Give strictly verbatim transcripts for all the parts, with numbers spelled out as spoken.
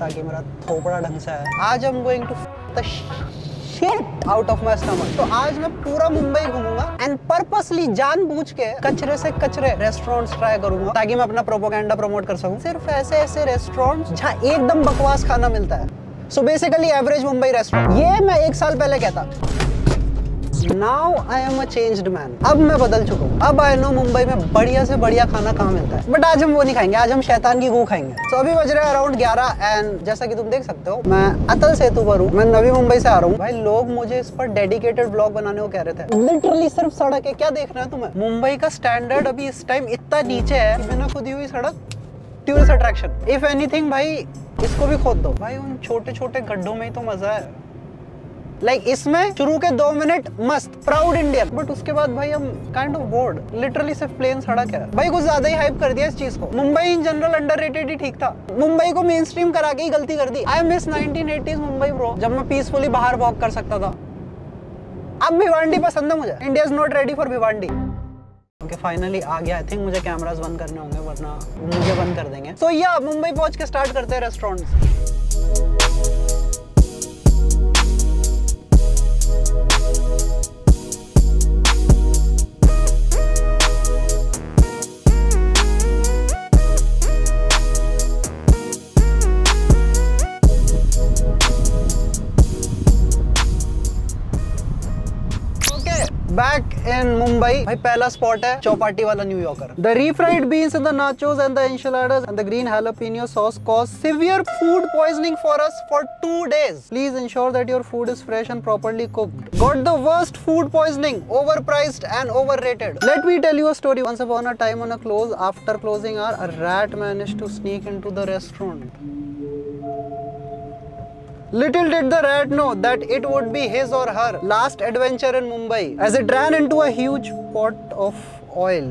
ताकि मेरा थोपड़ा ढंग सा है। आज I am going to f*** the shit out of my stomach। तो आज मैं पूरा मुंबई घूमूंगा एंड पर्पसली जानबूझ के कचरे से कचरे रेस्टोरेंट्स ट्राई करूंगा ताकि मैं अपना प्रोपोगेंडा प्रमोट कर सकूं। सिर्फ ऐसे ऐसे रेस्टोरेंट्स जहाँ एकदम बकवास खाना मिलता है। So basically average Mumbai restaurant, ये मैं एक साल पहले कहता। Now I am a changed man। अब मैं बदल चुका हूँ। अब I know मुंबई में बढ़िया से बढ़िया खाना कहाँ मिलता है। बट आज हम वो नहीं खाएंगे, आज हम शैतान की गू खाएंगे। तो so, अभी बज रहे हैं अराउंड ग्यारह एंड जैसा कि तुम देख सकते हो मैं अतल सेतु पर हूँ। मैं नवी मुंबई से आ रहा हूँ। भाई लोग मुझे इस पर डेडिकेटेड ब्लॉग बनाने को कह रहे थे। लिटरली सिर्फ सड़क है, क्या देख रहे हो तुम्हें? मुंबई का स्टैंडर्ड अभी इस टाइम इतना नीचे है कि बिना खुदी हुई सड़क टूरिस्ट अट्रैक्शन। इफ एनीथिंग भाई इसको भी खोद दो। भाई उन छोटे छोटे गड्ढों में ही तो मजा है। लाइक like, इसमें शुरू के दो मिनट मस्त प्राउड इंडियन, बट उसके बाद भाई हम काइंड ऑफ बोर्ड। लिटरली सिर्फ प्लेन सड़क है। भाई कुछ ज्यादा ही हाइप कर दिया इस चीज को। मुंबई इन जनरल अंडररेटेड ही ठीक था, मुंबई को मेन स्ट्रीम करा के ही गलती कर दी। I miss nineteen eighties Mumbai bro, जब मैं पीसफुली बाहर वॉक कर सकता था। अब भिवांडी पसंद है मुझे। India is not ready for Bhiwandi. Okay finally आ गया। आई थिंक मुझे कैमरास बंद करने होंगे वरना मुझे बंद कर देंगे। सो या मुंबई पहुंच के स्टार्ट करते हैं रेस्टोरेंट। Back in Mumbai, भाई पहला स्पॉट है चौपाटी वाला New Yorker. The refried beans and the nachos and the enchiladas and the green jalapeno sauce caused severe food poisoning for us for two days. Please ensure that your food is fresh and properly cooked. Got the worst food poisoning, overpriced and overrated. Let me tell you a story. Once upon a time on a close after closing hour, a rat managed to sneak into the restaurant. Little did the rat know that it would be his or her last adventure in Mumbai, as it ran into a huge pot of oil,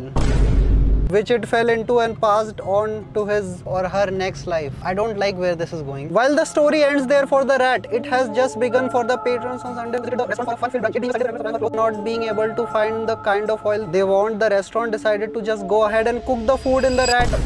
which it fell into and passed on to his or her next life. I don't like where this is going. While the story ends there for the rat, it has just begun for the patrons on Sunday. The restaurant for fun filled brunch, being not being able to find the kind of oil they want, the restaurant decided to just go ahead and cook the food in the rat.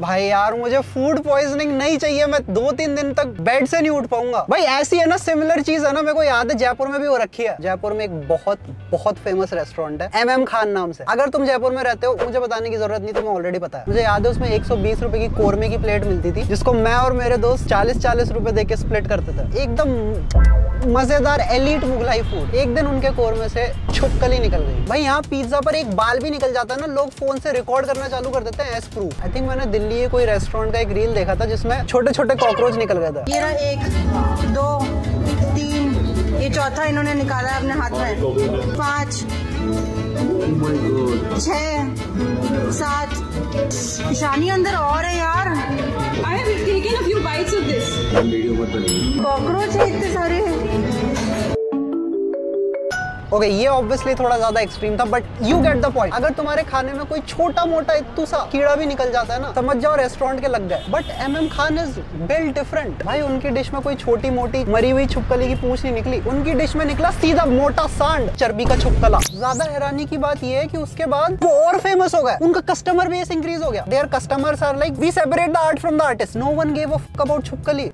भाई यार मुझे food poisoning नहीं चाहिए, मैं दो तीन दिन तक बेड से नहीं उठ पाऊंगा। भाई ऐसी है ना, सिमिलर चीज है ना, मेरे को याद है जयपुर में भी हो रखी है। जयपुर में एक बहुत बहुत फेमस रेस्टोरेंट है एम एम खान नाम से। अगर तुम जयपुर में रहते हो मुझे बताने की जरूरत नहीं, तुम्हें ऑलरेडी पता है। मुझे याद है उसमें एक सौ बीस रुपए की कोरमे की प्लेट मिलती थी जिसको मैं और मेरे दोस्त चालीस चालीस रुपए दे के स्प्लिट करते थे। एकदम मजेदार एलिट मुगलाई फूड। एक दिन उनके कोरमे से छुपकली निकल गई। भाई यहाँ पिज्जा पर एक बाल भी निकल जाता है ना, लोग फोन से रिकॉर्ड करना चालू कर देते हैं एज प्रूफ। आई थिंक मैंने लिए कोई रेस्टोरेंट का एक रील देखा था जिसमें छोटे छोटे कॉकरोच निकल गए थे। मेरा एक दो तीन, ये चौथा इन्होंने निकाला अपने हाथ में। पाँच छः सात निशानी अंदर और है यार। कॉकरोच है इतने सारे। ओके okay, ये ऑब्वियसली थोड़ा ज्यादा एक्सट्रीम था but you get the point. अगर तुम्हारे खाने में कोई छोटा मोटा इत्तू सा कीड़ा भी निकल जाता है ना, समझ जाओ रेस्टोरेंट के लग गए। But M M Khan is built different. भाई उनकी डिश में कोई छोटी मोटी मरी हुई छुपकली की पूंछ नहीं निकली, उनकी डिश में निकला सीधा मोटा सांड चर्बी का छुपकला। ज्यादा हैरानी की बात यह है कि उसके बाद वो और फेमस हो गए, उनका कस्टमर बेस इंक्रीज हो गया। Their customers are like we separate the art from the artist, no one gave a fuck about छुपकली।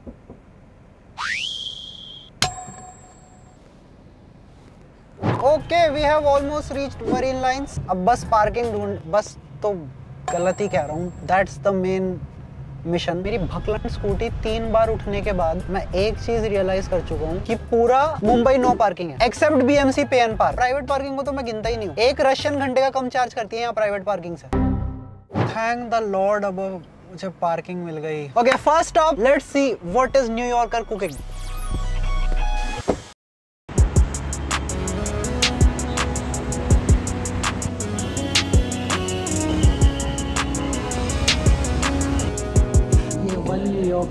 Okay we have almost reached marine lines. अब बस पार्किंग ढूंढ, बस तो गलत ही कह रहा हूँ, दैट्स द मेन मिशन। मेरी भकलंड स्कूटी तीन बार उठने के बाद मैं एक चीज रियलाइज कर चुका हूँ कि पूरा मुंबई नो पार्किंग है except BMC pay and park. Private parking को तो मैं गिनता ही नहीं हूँ। एक रशियन घंटे का कम चार्ज करती है यहाँ प्राइवेट पार्किंग से। थैंक द लॉर्ड अब मुझे पार्किंग मिल गई। Okay first stop, let's see what is New Yorker cooking.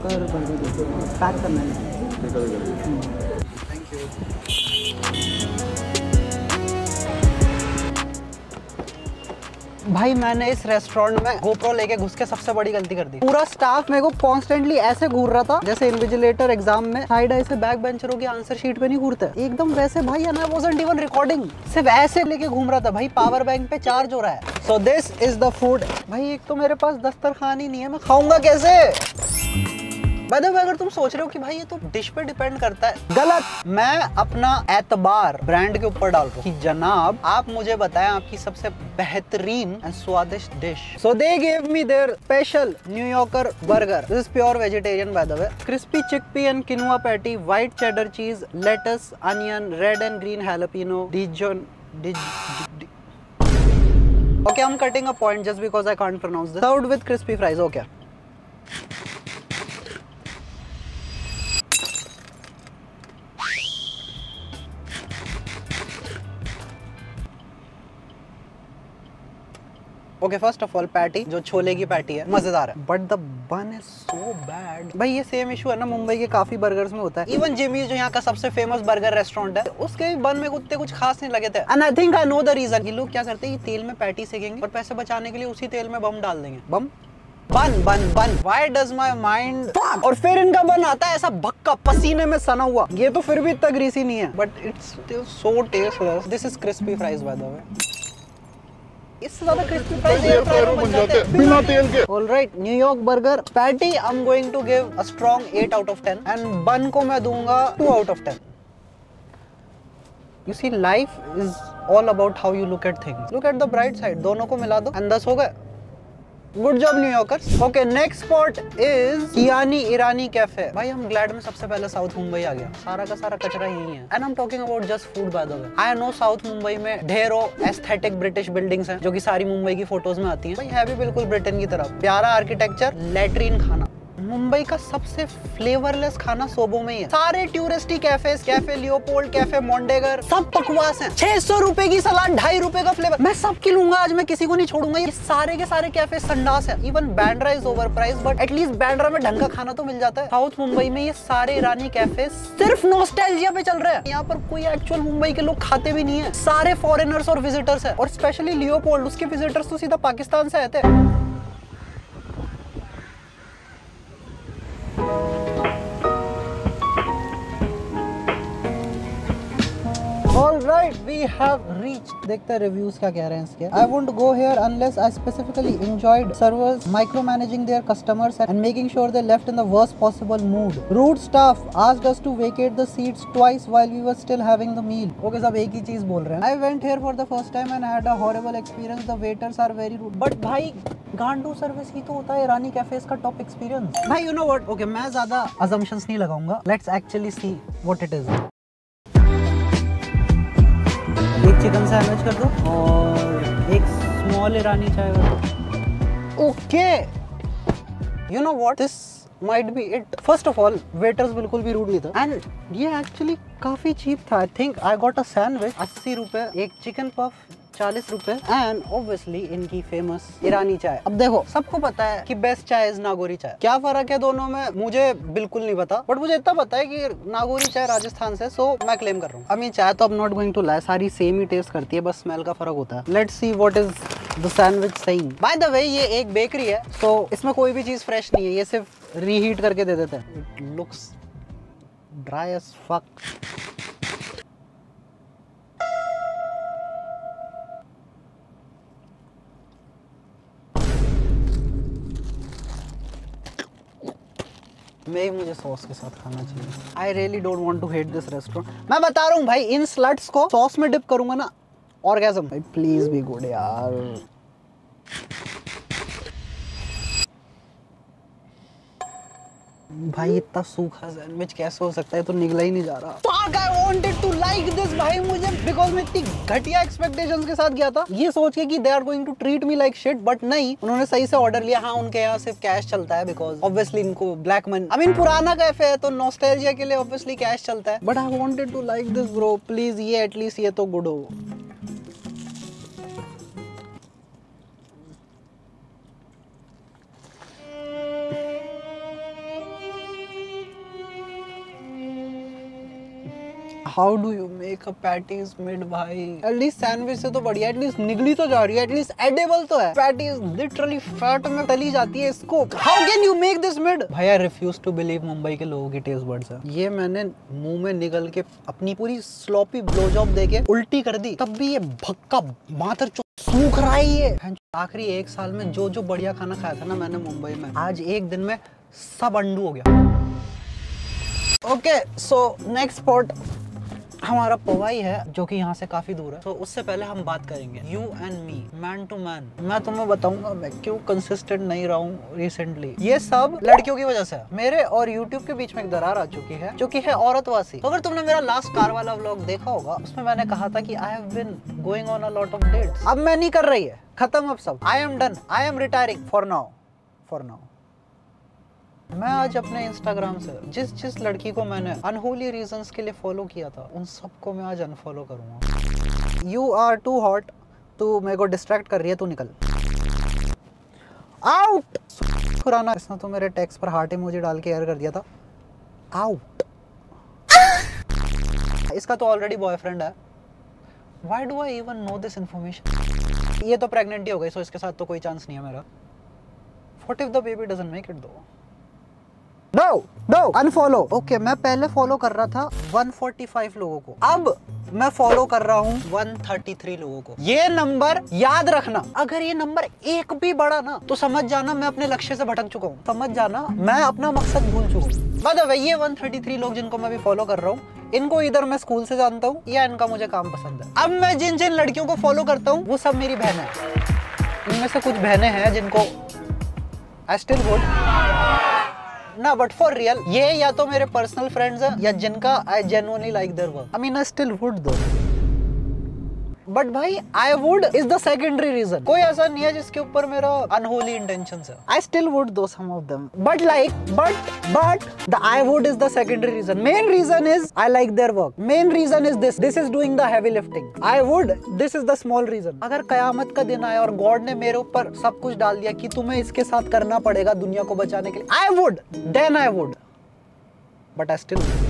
कर पैक करना है। Thank you. भाई मैंने इस रेस्टोरेंट में गोप्रो लेके घुस के सबसे बड़ी गलती कर दी। पूरा स्टाफ मेरे को कॉन्स्टेंटली ऐसे घूर रहा था जैसे इन्विजिलेटर एग्जाम में साइड ऐसे बैक बेंचरों की आंसर शीट पे नहीं घूरते, एकदम वैसे भाई। And I wasn't even recording, सिर्फ ऐसे लेके घूम रहा था भाई, पावर बैंक पे चार्ज हो रहा है। So this is the food भाई। एक तो मेरे पास दस्तरखान ही नहीं है, मैं खाऊंगा कैसे? बाय द वे, अगर तुम सोच रहे हो कि भाई ये तो डिश पे डिपेंड करता है, गलत। मैं अपना एतबार ब्रांड के ऊपर डाल रहा हूँ कि जनाब आप मुझे बताएं आपकी सबसे बेहतरीन एंड स्वादिष्ट डिश। So they give me their special New Yorker burger. This is pure vegetarian by the way. Crispy chickpea and quinoa patty, white cheddar cheese, lettuce, onion, red and green jalapeno, dijon डिज okay. I am cutting a point just because I can't pronounce this. Served with crispy fries. Okay okay. First of all patty, जो छोले की patty है, मजेदार है, but the bun is so bad भाई। ये same issue है ना मुंबई के काफी बर्गर्स में होता है। इवन जिमी जो यहाँ का सबसे फेमस बर्गर रेस्टोरेंट है, उसके बन में कुत्ते कुछ खास नहीं लगे थे। And I think I know the reason. ये लोग क्या करते हैं, ये तेल में पैटी सेकेंगे और पैसे बचाने के लिए उसी तेल में बम डाल देंगे। बम बन बन बन वाई डज माई माइंड। और फिर इनका बन आता है ऐसा भक्का, पसीने में सना हुआ। ये तो फिर भी इतना ग्रीसी नहीं है, but it's so tasteless. This is crispy fries by the way. इससे ज़्यादा क्रिस्पी फ्राइज़ बिना तेल के। Alright, New York burger patty I am going to give a strong eight out of ten and bun को मैं दूंगा two out of ten. You see, life is all about how you look at things. Look at the bright side. दोनों को मिला दो and दस हो गए। Good job New Yorkers. Okay, next spot is Kyani Irani cafe. भाई हम ग्लैड में सबसे पहले साउथ मुंबई आ गया। सारा का सारा कचरा यही है। And I am talking about just food by the way. I know south Mumbai में ढेरों एस्थेटिक ब्रिटिश बिल्डिंग्स हैं जो कि सारी मुंबई की फोटोज में आती हैं। भाई है भी बिल्कुल ब्रिटेन की तरफ। प्यारा आर्किटेक्चर, लेटरीन खाना। मुंबई का सबसे फ्लेवरलेस खाना सोबो में ही है। सारे touristy cafe, cafe Leopold, cafe मोंडेगर, सब बकवास हैं। छह सौ रुपए की सलाद, ढाई रुपए का फ्लेवर। मैं सब की लूंगा आज, मैं किसी को नहीं छोड़ूंगा। ये सारे के सारे कैफे संडास है। Even Bandra is over price, but at least Bandra में ढंग का खाना तो मिल जाता है। साउथ मुंबई में ये सारे ईरानी कैफे सिर्फ नॉस्टैल्जिया पे चल रहे हैं। यहाँ पर कोई एक्चुअल मुंबई के लोग खाते भी नहीं है, सारे फॉरेनर्स और विजिटर्स है। और स्पेशली लियोपोल्ड, उसके विजिटर्स तो सीधा पाकिस्तान से आए थे। Alright, we have reached। देखते हैं रिव्यूज क्या कह रहे हैं इसके। I won't go here unless I specifically enjoyed servers micromanaging their customers and making sure they left in the worst possible mood. Rude staff asked us to vacate the seats twice while we were still having the meal. Okay, सब एक ही चीज बोल रहे हैं। I went here for the first time and had a horrible experience. The waiters are very rude. But भाई गांडू service ही तो होता है ईरानी कैफेज का टॉप एक्सपीरियंस। भाई यू नो व्हाट? ओके, मैं ज्यादा assumptions नहीं लगाऊंगा। Let's actually see what it is. Chicken sandwich कर दो और एक स्मॉल ईरानी चाय कर दो। Okay, you know what, this might be it. First of all waiters बिल्कुल भी रूड नहीं था एंड ये एक्चुअली काफ़ी चीप था। I think I got a sandwich अस्सी रुपए, एक चिकन पफ चालीस रुपए एंड ऑब्वियसली इनकी फेमस ईरानी चाय। अब देखो, सबको पता है कि बेस्ट चाय इज नागौरी चाय। क्या फर्क है दोनों में मुझे बिल्कुल नहीं पता, बट मुझे इतना पता है कि नागौरी चाय राजस्थान से, सो मैं क्लेम कर रहा हूँ। अब ये चाय तो अब नॉट गोइंग टू लाई, सारी सेम ही टेस्ट करती है, बस स्मेल का फर्क होता है। Let's see what is the sandwich saying. By the way ये एक बेकरी है, तो इसमें कोई भी चीज फ्रेश नहीं है, ये सिर्फ रीहीट करके दे देते हैं। It looks dry as fuck. मैं मुझे सॉस के साथ खाना चाहिए। I really don't want to hate this restaurant. मैं बता रहा हूँ भाई, इन स्लट्स को सॉस में डिप करूंगा ना, ऑर्गेजम। भाई प्लीज बी गुड यार। भाई इतना सूखा सैंडविच कैसे हो सकता है, तो निकला ही नहीं जा रहा। Fuck, I wanted to like this भाई मुझे, because मैं इतनी घटिया expectations के साथ गया था, ये सोच के कि they are going to treat me like shit, but नहीं, उन्होंने सही से ऑर्डर लिया। हाँ, उनके यहाँ सिर्फ कैश चलता है because obviously इनको ब्लैक मनी, I mean पुराना कैफे है तो नॉस्टैल्जिया के लिए obviously कैश चलता है, but I wanted to like this bro, please ये at least ये तो गुड हो। How do you make a patties mid भाई? एटलीस्ट सैंडविच से तो बढ़िया, एटलीस्ट निगली तो जा रही है, एटलीस्ट एडेबल तो है। पैटीज लिटरली फैट में तली जाती है इसको। How can you make this mid भाई? I refuse to believe Mumbai के लोगों की टेस्ट बड्स है। ये मैंने मुंह में निगल के अपनी पूरी स्लॉपी ब्लो जॉब देके उल्टी कर दी, तब भी ये भक्का मातर सूख रहा है। ये आखिरी एक साल में जो जो बढ़िया खाना खाया था ना मैंने मुंबई में, आज एक दिन में सब अंडू हो गया। ओके सो नेक्स्ट स्पॉट हमारा पवाई है, जो कि यहाँ से काफी दूर है। तो so, उससे पहले हम बात करेंगे you and me, man to man. मैं तुम्हें बताऊंगा मैं क्यों कंसिस्टेंट नहीं रहा हूँ रिसेंटली। ये सब लड़कियों की वजह से है। मेरे और यूट्यूब के बीच में एक दरार आ चुकी है, जो कि है औरतवासी। तो अगर तुमने मेरा लास्ट कार वाला व्लॉग देखा होगा, उसमें मैंने कहा था कि I have been going on a lot of dates. अब मैं नहीं कर रही है, खत्म अब सब। I am done, I am retiring for now, for now. मैं आज अपने इंस्टाग्राम से जिस जिस लड़की को मैंने अनहोली रीजंस के लिए फॉलो किया था, उन सबको मैं आज अनफॉलो करूँगा। यू आर टू हॉट, तू मेरे को डिस्ट्रैक्ट कर रही है, तू निकल आउट। पुराना इसने तो मेरे टेक्स्ट पर हार्ट इमोजी डाल के एयर कर दिया था। आउट इसका तो ऑलरेडी बॉयफ्रेंड है। Why do I even know this information? ये तो प्रेगनेंट ही हो गई, सो इसके साथ तो कोई चांस नहीं है मेरा। What if the baby doesn't make it though? No, no, unfollow. Okay, मैं पहले फॉलो कर रहा था एक सौ पैंतालीस लोगों को, अब मैं फॉलो कर रहा हूँ एक सौ तैंतीस लोगों को। ये नंबर याद रखना, अगर ये नंबर एक भी बढ़ा ना तो समझ जाना मैं अपने लक्ष्य से भटक चुका हूँ, समझ जाना मैं अपना मकसद भूल चुका हूँ। मतलब ये एक सौ तैंतीस लोग जिनको मैं भी फॉलो कर रहा हूँ, इनको इधर मैं स्कूल से जानता हूँ या इनका मुझे काम पसंद है। अब मैं जिन जिन लड़कियों को फॉलो करता हूँ वो सब मेरी बहनें हैं। इनमें से कुछ बहनें हैं जिनको आई स्टिल होल्ड ना, बट फॉर रियल ये या तो मेरे पर्सनल फ्रेंड्स हैं या जिनका I genuinely like their work. I mean I still would though, but भाई I would is the secondary reason. कोई ऐसा नहीं है जिसके ऊपर मेरा अनहोली इंटेंशंस है। आई still would though some of them, but like but but the I would is the secondary reason. Main reason is I like their work. Main reason is this this is doing the heavy lifting. I would this is the small reason. अगर कयामत का दिन आया और God ने मेरे ऊपर सब कुछ डाल दिया कि तुम्हें इसके साथ करना पड़ेगा दुनिया को बचाने के लिए, I would, then I would, but I still.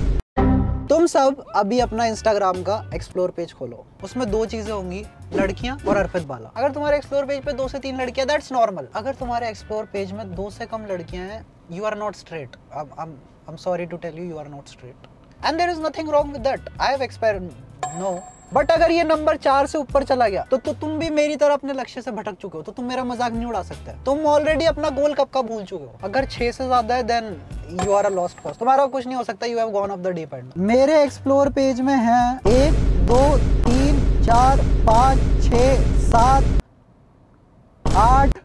तुम सब अभी अपना इंस्टाग्राम का एक्सप्लोर पेज खोलो, उसमें दो चीजें होंगी, लड़कियां और अर्पित बाला। अगर तुम्हारे एक्सप्लोर पेज पे दो से तीन लड़कियां, दैट्स नॉर्मल। अगर तुम्हारे एक्सप्लोर पेज में दो से कम लड़कियां हैं, you are not straight. I am sorry to tell you, you are not straight, and there is nothing wrong with that. I have experimented, no. But अगर ये नंबर चार से ऊपर चला गया तो, तो तुम भी मेरी तरह अपने लक्ष्य से भटक चुके हो, तो तुम मेरा मजाक नहीं उड़ा सकते। तुम ऑलरेडी अपना गोल कब का भूल चुके हो। अगर छह से ज्यादा है then you are a lost cause, तुम्हारा कुछ नहीं हो सकता, you have gone off the deep end. मेरे एक्सप्लोर पेज में है एक दो तीन चार पाँच छः सात आठ,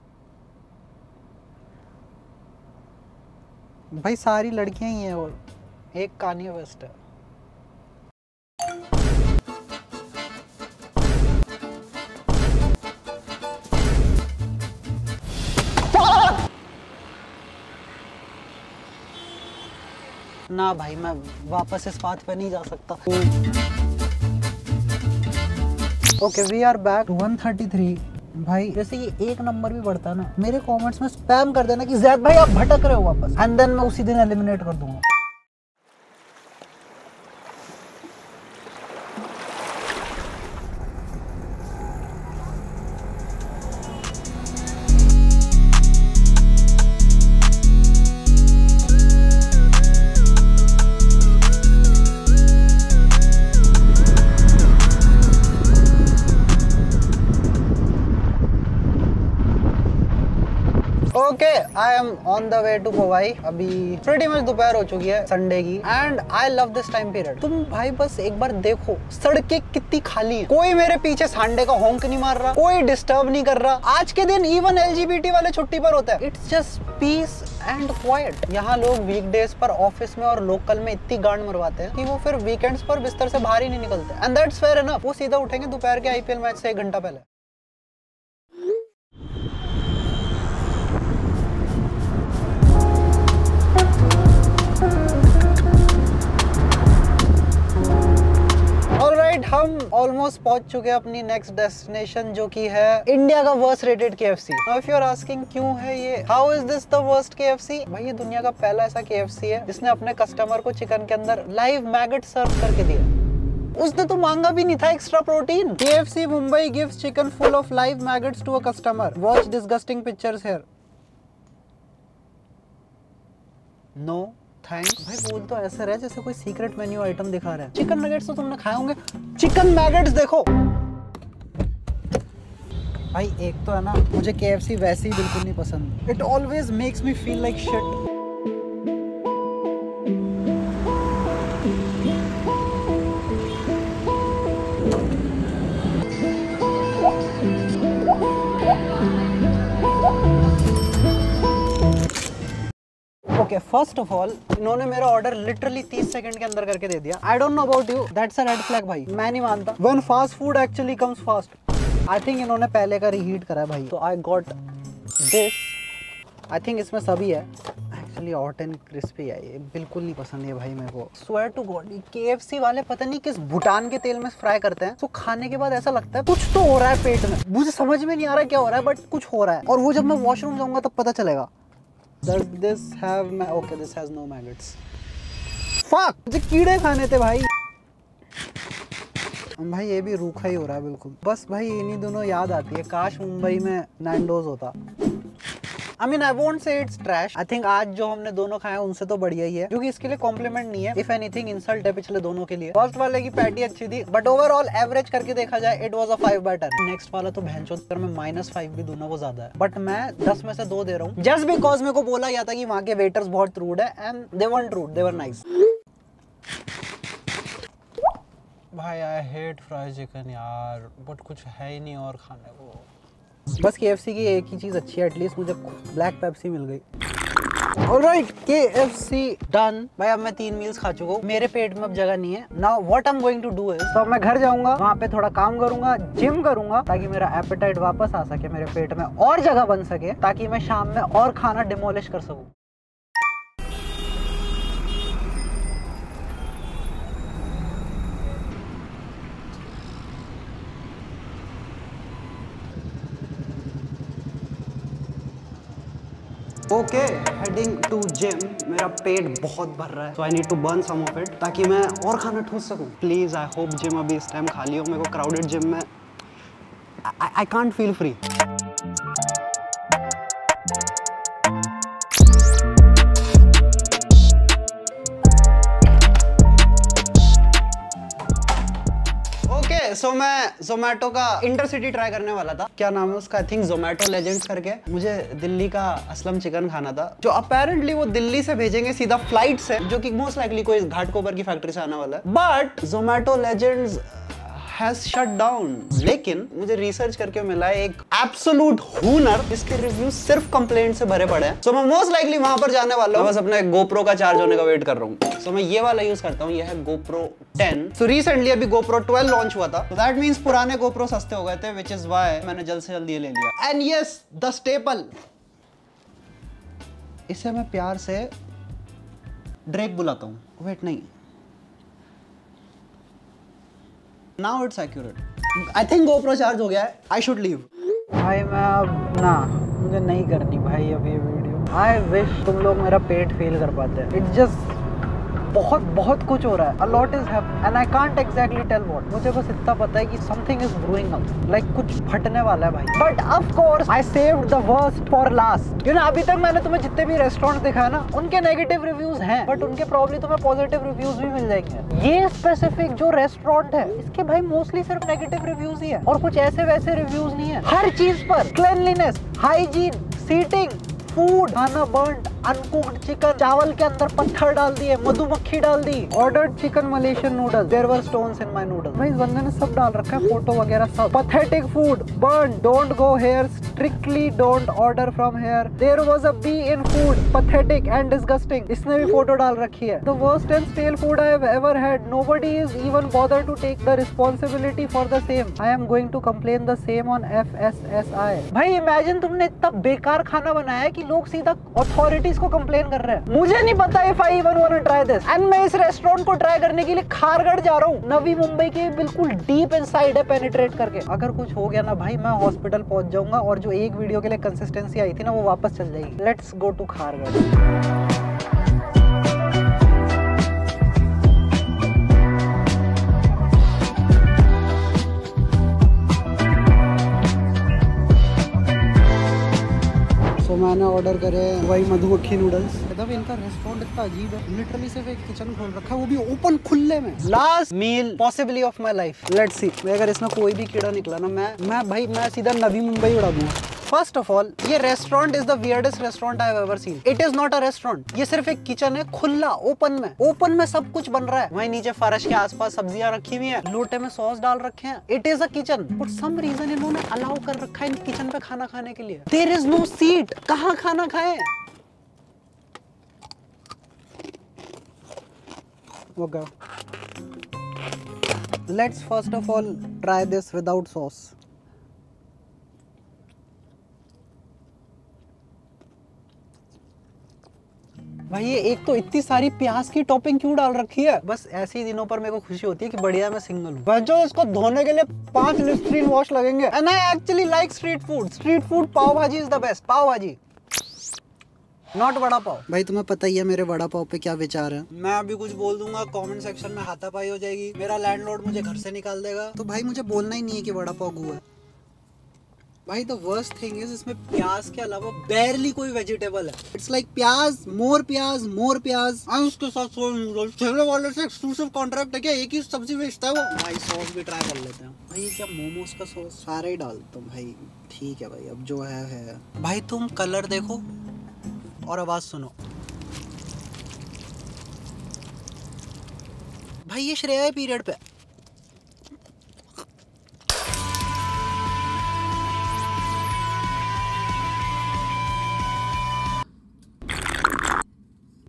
भाई सारी लड़कियां ही हैं और एक कान्ये वेस्ट है। ना भाई मैं वापस इस बात पे नहीं जा सकता। ओके वी आर बैक एक सौ तैंतीस। भाई जैसे ये एक नंबर भी बढ़ता है ना, मेरे कमेंट्स में स्पैम कर देना कि जैद भाई आप भटक रहे हो वापस, एंड देन मैं उसी दिन एलिमिनेट कर दूंगा। Okay I am on the way to Powai. अभी प्रीटी मच दोपहर हो चुकी है संडे की, and I love this time period. तुम भाई बस एक बार देखो सड़कें कितनी खाली है, कोई मेरे पीछे सांडे का होंक नहीं मार रहा, कोई डिस्टर्ब नहीं कर रहा। आज के दिन इवन एलजीबीटी वाले छुट्टी पर होते हैं। It's just peace and quiet. यहाँ लोग वीकडेज पर ऑफिस में और लोकल में इतनी गांड मरवाते हैं कि वो फिर वीकेंड्स पर बिस्तर से बाहर ही नहीं निकलते, एंड दैट्स फेयर एनफ। वो सीधा उठेंगे दोपहर के आईपीएल मैच से एक घंटा पहले। हम ऑलमोस्ट पहुंच चुके हैं अपनी नेक्स्ट डेस्टिनेशन, जो कि है इंडिया का worst rated KFC. Now if you are asking क्यों है ये, how is this the worst KFC? भाई ये दुनिया का पहला ऐसा केएफसी है जिसने अपने कस्टमर को चिकन के अंदर लाइव मैगट सर्व करके दिया। उसने तो मांगा भी नहीं था extra protein. K F C Mumbai gives chicken full of live maggots to a customer, watch disgusting pictures here. No thanks. भाई बोल तो ऐसे रहे जैसे कोई सीक्रेट मेन्यू आइटम दिखा रहा है। चिकन नगेट्स तो तुमने खाए होंगे, चिकन मैगट्स देखो भाई। एक तो है ना, मुझे के एफ सी वैसे ही बिल्कुल नहीं पसंद। It always makes me feel like shit. Okay, first of all इन्होंने मेरा ऑर्डर लिटरली तीस सेकंड के अंदर करके दे दिया। I don't know about you, that's a red flag भाई, मैं नहीं मानता। When fast food actually comes fast. I think इन्होंने पहले का रीहीट करा है भाई। तो I got this, I think इसमें सभी है एक्चुअली। हॉट एंड क्रिस्पी है, ये बिल्कुल नहीं पसंद है भाई मेरे को। Swear to god, K F C वाले पता नहीं किस भूटान के तेल में फ्राई करते हैं, तो खाने के बाद ऐसा लगता है कुछ तो हो रहा है पेट में। मुझे समझ में नहीं आ रहा क्या हो रहा है, बट कुछ हो रहा है, और वो जब मैं वॉशरूम जाऊँगा तब पता चलेगा। Does this have ma okay, this has no maggots. Fuck! मुझे कीड़े खाने थे भाई। भाई ये भी रूखा ही हो रहा है बिल्कुल। बस भाई इन्हीं दोनों याद आती है, काश मुंबई में नैंडोज होता। I mean I won't say it's trash. I think आज जो हमने दोनों खाए उनसे तो बढ़िया ही है, क्योंकि इसके लिए कॉम्प्लीमेंट नहीं है, इफ एनीथिंग इंसल्ट है पिछले दोनों के लिए। फर्स्ट वाले की पैटी अच्छी थी, बट ओवरऑल एवरेज करके देखा जाए it was a five by ten. Next वाला तो भैंचोद, मैं माइनस फाइव भी दूंगा वो ज्यादा है, बट मैं दस में से दो दे रहा हूँ, जस्ट बिकॉज मेरे को बोला गया था कि वहाँ के वेटर्स बहुत रूड है, and they weren't rude, they were nice. भाई आई हेट फ्राइड चिकन यार, बट कुछ है ही नहीं और खाने को। बस के एफ सी की एक ही चीज़ अच्छी है, एटलीस्ट मुझे ब्लैक पेप्सी मिल गई। ऑलराइट, के एफ सी डन भाई। अब मैं तीन मील्स खा चुका हूँ, मेरे पेट में अब जगह नहीं है। Now what I am going to do is, तो मैं घर जाऊँगा, वहाँ पे थोड़ा काम करूँगा, जिम करूँगा, ताकि मेरा एपेटाइट वापस आ सके, मेरे पेट में और जगह बन सके, ताकि मैं शाम में और खाना डिमोलिश कर सकूँ। Okay, heading to gym. मेरा पेट बहुत भर रहा है, so I need to burn some of it, ताकि मैं और खाना ठूस सकूँ। प्लीज़ आई होप जिम अभी इस टाइम खाली हो, मेरे को क्राउडेड जिम में I can't feel free. So so, मैं Zomato का इंटरसिटी ट्राई करने वाला था। क्या नाम है उसका, आई थिंक Zomato Legends करके। मुझे दिल्ली का असलम चिकन खाना था, जो अपेरेंटली वो दिल्ली से भेजेंगे सीधा फ्लाइट से, जो कि मोस्ट लाइकली कोई घाटकोपर की फैक्ट्री से आने वाला है। But Zomato Legends has shut down. लेकिन मुझे रिसर्च करके मिला है एक एब्सोल्यूट हुनर, इसके रिव्यू सिर्फ कंप्लेंट से भरे पड़े हैं। सो so, मैं मोस्ट लाइकली वहां पर जाने वाला हूँ। बस अपने GoPro का चार्ज होने का वेट कर रहा हूँ। तो मैं ये वाला यूज करता हूँ, ये है GoPro टेन। सो रिसेंटली अभी GoPro ट्वेल्व लॉन्च हुआ था, तो दैट मींस पुराने GoPro सस्ते हो गए थे, विच इज व्हाई मैंने जल्द से जल्द ये ले लिया। एंड यस, द स्टेपल, इसे मैं प्यार से ड्रेक बुलाता हूँ। वेट, नहीं, now it's accurate. I think GoPro charge हो गया है, आई शुड लीव। भाई मैं अब ना, मुझे नहीं करनी भाई अब ये वीडियो। आई विश तुम लोग मेरा पेट फील कर पाते हैं। इट जस्ट बहुत बहुत कुछ हो रहा है, a lot is happening and I can't exactly tell what. मुझे बस इतना पता है कि something is brewing up, like कुछ फटने वाला है भाई। But of course I saved the worst for last. You know, अभी तक मैंने तुम्हें जितने भी रेस्टोरेंट दिखाया ना, उनके नेगेटिव रिव्यूज हैं, बट उनके प्रॉब्ली तुम्हें पॉजिटिव रिव्यूज भी मिल जाएंगे। ये स्पेसिफिक जो रेस्टोरेंट है, इसके भाई मोस्टली सिर्फ नेगेटिव रिव्यूज ही है, और कुछ ऐसे वैसे रिव्यूज नहीं है। हर चीज पर, क्लेनलीनेस, हाइजीन, सीटिंग, फूड, खाना बर्न, अनकुक्ड चिकन, चावल के अंदर पत्थर डाल दिए, मधुमक्खी डाल दी, ordered chicken Malaysian noodles, there were stones in my noodles. भाई इस बंदे ने सब डाल रखा है, फोटो वगैरह सब। Pathetic food, burn, don't go here, strictly don't order from here, there was a bee in food, pathetic and disgusting, इसने भी फोटो डाल रखी है। The worst and stale food I have ever had, nobody is even bother to take the responsibility for the same. I am going to complain the same on F S S I. भाई imagine तुमने इतना बेकार खाना बनाया है कि लोग सीधा अथॉरिटी को कंप्लेन कर रहे हैं। मुझे नहीं पता if I even want to try this. And मैं इस रेस्टोरेंट को ट्राई करने के लिए खारगढ़ जा रहा हूँ, नवी मुंबई के बिल्कुल डीप इनसाइड है, पेनिट्रेट करके। अगर कुछ हो गया ना भाई, मैं हॉस्पिटल पहुंच जाऊंगा, और जो एक वीडियो के लिए कंसिस्टेंसी आई थी ना, वो वापस चल जाएगी। Let's go to Kharghar. खाना ऑर्डर करें, हवाई मधुमक्खी नूडल्स। एकदम इनका रेस्टोरेंट इतना अजीब है, लिटरली सिर्फ एक किचन खोल रखा है, वो भी ओपन खुले में। Last meal possibly of my life, let's see. अगर इसमें कोई भी कीड़ा निकला ना, मैं मैं भाई मैं सीधा नवी मुंबई उड़ा दूंगा। फर्स्ट ऑफ ऑल, ये restaurant is the weirdest restaurant I have ever seen. It is not a restaurant, ये सिर्फ एक किचन है, खुला ओपन में। ओपन में सब कुछ बन रहा है। वहीं नीचे फर्श के आसपास सब्जियां रखी हुई हैं, लोटे में सॉस डाल रखे हैं। It is a kitchen, but some reason इन्होंने अलाउ कर रखा है इन किचन पे खाना खाने के लिए। देयर इज नो सीट, कहाँ खाना खाए? वो गया। Let's first of all try this without sauce. भाई ये एक तो इतनी सारी प्याज की टॉपिंग क्यों डाल रखी है? बस ऐसे ही दिनों पर मेरे को खुशी होती है कि बढ़िया मैं सिंगल हूँ। बस जो इसको धोने के लिए पांच लिस्ट्रीन वॉश लगेंगे। And I actually like street food. Street food pav bhaji is the best. पाव भाजी, नॉट वड़ा पाव। भाई तुम्हें पता ही है मेरे वड़ा पाव पे क्या विचार है। मैं अभी कुछ बोल दूंगा, कमेंट सेक्शन में हाथापाई हो जाएगी, मेरा लैंडलॉर्ड मुझे घर से निकाल देगा। तो भाई मुझे बोलना ही नहीं है कि वड़ा पाव गू है। भाई द वर्स्ट थिंग इज इसमें प्याज के अलावा बेरली कोई वेजिटेबल है। इट्स लाइक प्याज, मोर प्याज, मोर प्याज। और उसके साथ सोया नूडल्स। ठेले वाले से एक्सक्लूसिव कॉन्ट्रैक्ट है क्या? एक ही सब्जी बेचता है वो। भाई सॉस भी ट्राई कर लेते हैं। भाई ये क्या मोमोज का सॉस सारा ही डालता हूँ। भाई ठीक है भाई, अब जो है है। भाई तुम कलर देखो और आवाज सुनो। भाई ये श्रेया पीरियड पे।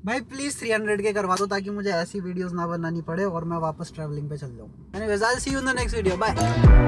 भाई प्लीज तीन सौ के करवा दो ताकि मुझे ऐसी वीडियोस ना बनानी पड़े और मैं वापस ट्रैवलिंग पे चल जाऊँ। Anyways I will see you in the next video, bye.